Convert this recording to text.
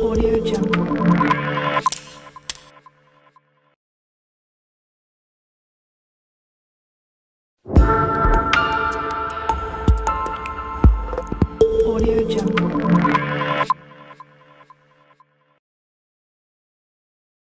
Audio Jungle.